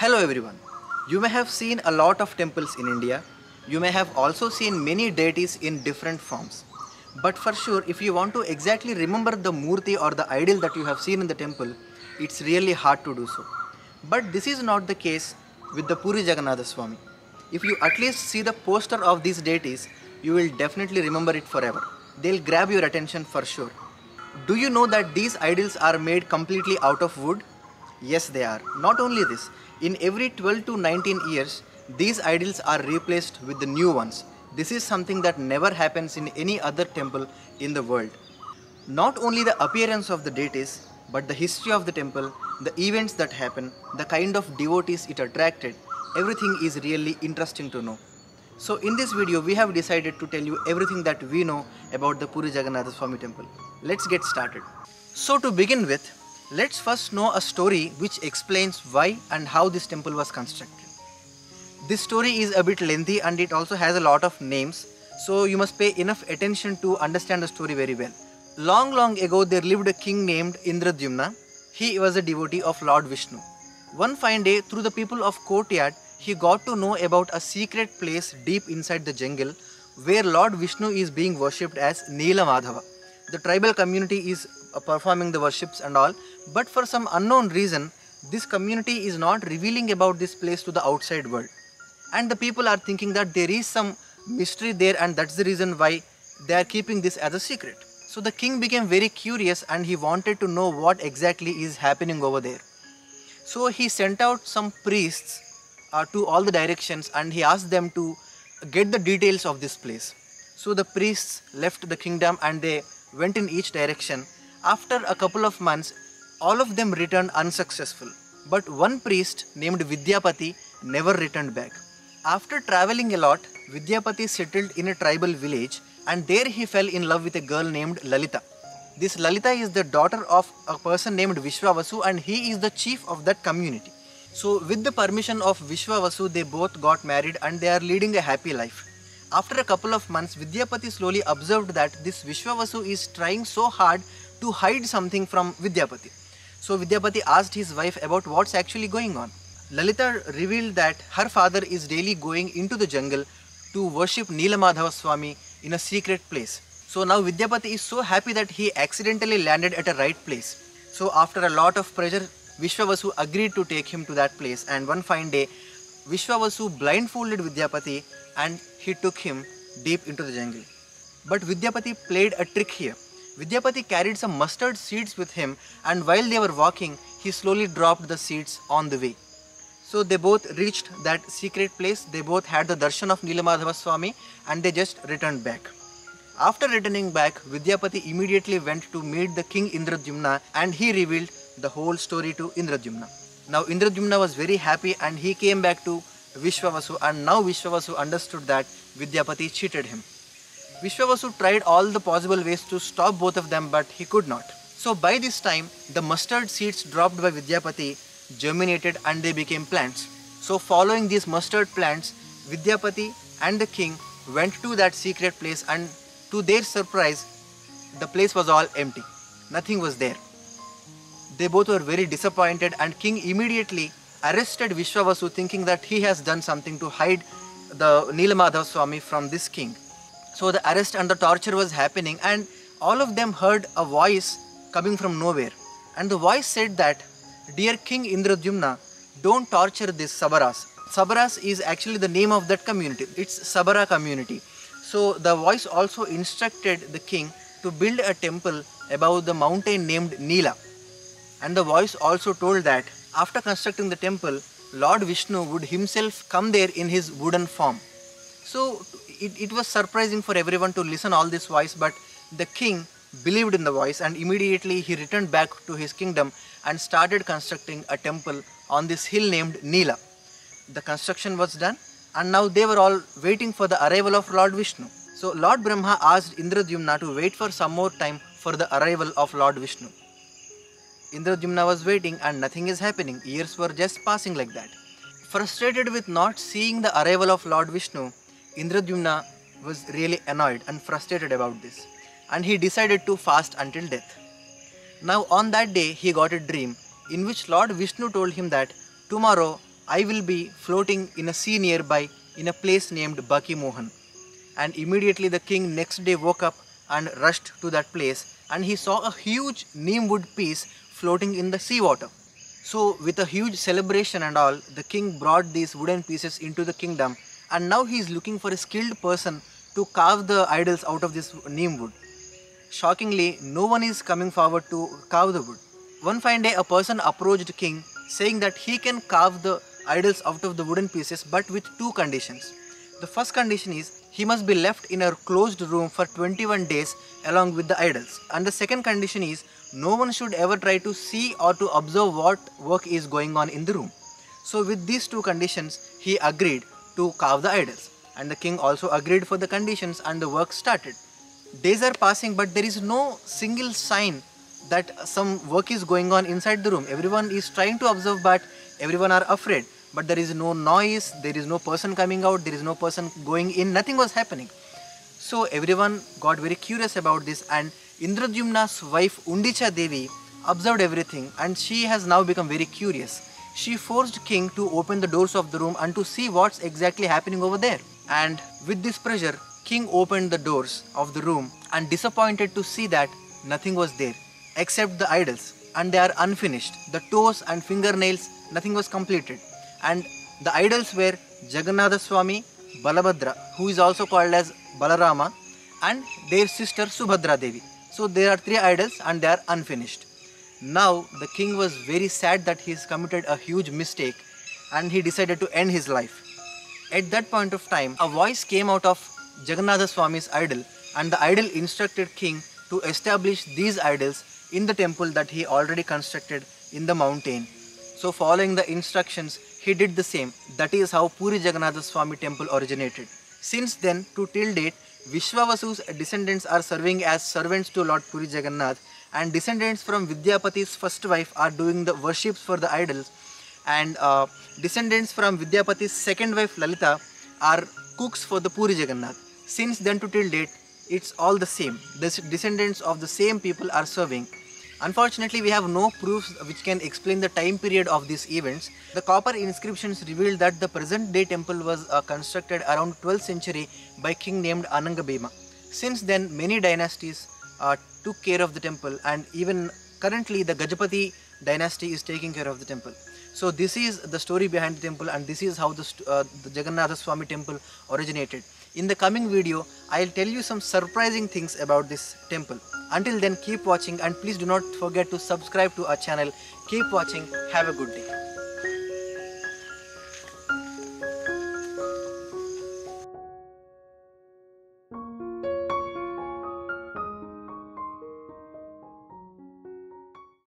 Hello everyone. You may have seen a lot of temples in India. You may have also seen many deities in different forms. But for sure, if you want to exactly remember the murti or the idol that you have seen in the temple, it's really hard to do so. But this is not the case with the Puri Jagannath Swami. If you at least see the poster of these deities, you will definitely remember it forever. They'll grab your attention for sure. Do you know that these idols are made completely out of wood? Yes, they are. Not only this, in every 12 to 19 years, these idols are replaced with the new ones. This is something that never happens in any other temple in the world. Not only the appearance of the deities, but the history of the temple, the events that happen, the kind of devotees it attracted, everything is really interesting to know. So in this video, we have decided to tell you everything that we know about the Puri Jagannath Swami temple. Let's get started. So to begin with, let's first know a story which explains why and how this temple was constructed. This story is a bit lengthy and it also has a lot of names, so you must pay enough attention to understand the story very well. Long ago, there lived a king named Indradhyumna. He was a devotee of Lord Vishnu. One fine day, through the people of courtyard, he got to know about a secret place deep inside the jungle where Lord Vishnu is being worshipped as Neelamadhava. The tribal community is performing the worships and all, but for some unknown reason, this community is not revealing about this place to the outside world. And the people are thinking that there is some mystery there and that's the reason why they are keeping this as a secret. So the king became very curious and he wanted to know what exactly is happening over there. So he sent out some priests to all the directions and he asked them to get the details of this place. So the priests left the kingdom and they went in each direction. After a couple of months, all of them returned unsuccessful. But one priest named Vidyapati never returned back. After traveling a lot, Vidyapati settled in a tribal village and there he fell in love with a girl named Lalita. This Lalita is the daughter of a person named Vishwavasu and he is the chief of that community. So with the permission of Vishwavasu, they both got married and they are leading a happy life. After a couple of months, Vidyapati slowly observed that this Vishwavasu is trying so hard to hide something from Vidyapati. So Vidyapati asked his wife about what's actually going on. Lalita revealed that her father is daily going into the jungle to worship Neelamadhava Swami in a secret place. So now Vidyapati is so happy that he accidentally landed at a right place. So after a lot of pressure, Vishwavasu agreed to take him to that place, and one fine day, Vishwavasu blindfolded Vidyapati and he took him deep into the jungle. But Vidyapati played a trick here. Vidyapati carried some mustard seeds with him and while they were walking, he slowly dropped the seeds on the way. So they both reached that secret place, they both had the darshan of Neelamadhava Swami and they just returned back. After returning back, Vidyapati immediately went to meet the king Indradhyumna and he revealed the whole story to Indradhyumna. Now Indradhyumna was very happy and he came back to Vishwavasu and now Vishwavasu understood that Vidyapati cheated him. Vishwavasu tried all the possible ways to stop both of them but he could not. So by this time, the mustard seeds dropped by Vidyapati germinated and they became plants. So following these mustard plants, Vidyapati and the king went to that secret place and to their surprise, the place was all empty. Nothing was there. They both were very disappointed and king immediately arrested Vishwavasu thinking that he has done something to hide the Neelamadhava Swami from this king. So the arrest and the torture was happening and all of them heard a voice coming from nowhere. And the voice said that, "Dear King Indradhyumna, don't torture these Sabaras." Sabaras is actually the name of that community. It's Sabara community. So the voice also instructed the king to build a temple above the mountain named Neela. And the voice also told that after constructing the temple, Lord Vishnu would himself come there in his wooden form. So it was surprising for everyone to listen all this voice, but the king believed in the voice and immediately he returned back to his kingdom and started constructing a temple on this hill named Neela. The construction was done and now they were all waiting for the arrival of Lord Vishnu. So Lord Brahma asked Indradhyumna to wait for some more time for the arrival of Lord Vishnu. Indradhyumna was waiting and nothing is happening. Years were just passing like that. Frustrated with not seeing the arrival of Lord Vishnu, Indradhyumna was really annoyed and frustrated about this. And he decided to fast until death. Now on that day, he got a dream in which Lord Vishnu told him that tomorrow I will be floating in a sea nearby in a place named Bankimuhan. And immediately the king next day woke up and rushed to that place, and he saw a huge neem wood piece floating in the seawater. So with a huge celebration and all, the king brought these wooden pieces into the kingdom, and now he is looking for a skilled person to carve the idols out of this neem wood. Shockingly, no one is coming forward to carve the wood. One fine day, a person approached the king saying that he can carve the idols out of the wooden pieces, but with two conditions. The first condition is he must be left in a closed room for 21 days along with the idols. And the second condition is no one should ever try to see or to observe what work is going on in the room. So with these two conditions, he agreed to carve the idols. And the king also agreed for the conditions, and the work started. Days are passing, but there is no single sign that some work is going on inside the room. Everyone is trying to observe, but everyone are afraid. But there is no noise, there is no person coming out, there is no person going in, nothing was happening. So everyone got very curious about this, and Indradhyumna's wife Undicha Devi observed everything, and she has now become very curious. She forced king to open the doors of the room and to see what's exactly happening over there. And with this pressure, king opened the doors of the room and disappointed to see that nothing was there except the idols, and they are unfinished. The toes and fingernails, nothing was completed. And the idols were Jagannath Swami, Balabhadra, who is also called as Balarama, and their sister Subhadra Devi. So there are three idols and they are unfinished. Now the king was very sad that he has committed a huge mistake, and he decided to end his life. At that point of time, a voice came out of Jagannath Swami's idol, and the idol instructed king to establish these idols in the temple that he already constructed in the mountain. So following the instructions, he did the same. That is how Puri Jagannath Swami temple originated. Since then to till date, Vishwavasu's descendants are serving as servants to Lord Puri Jagannath, and descendants from Vidyapati's first wife are doing the worships for the idols, and descendants from Vidyapati's second wife Lalita are cooks for the Puri Jagannath. Since then to till date, it's all the same. The descendants of the same people are serving. Unfortunately, we have no proofs which can explain the time period of these events. The copper inscriptions reveal that the present day temple was constructed around 12th century by a king named Anangabhima. Since then, many dynasties took care of the temple, and even currently the Gajapati dynasty is taking care of the temple. So this is the story behind the temple, and this is how the Jagannath Swami temple originated. In the coming video, I'll tell you some surprising things about this temple. Until then, keep watching, and please do not forget to subscribe to our channel. Keep watching. Have a good day.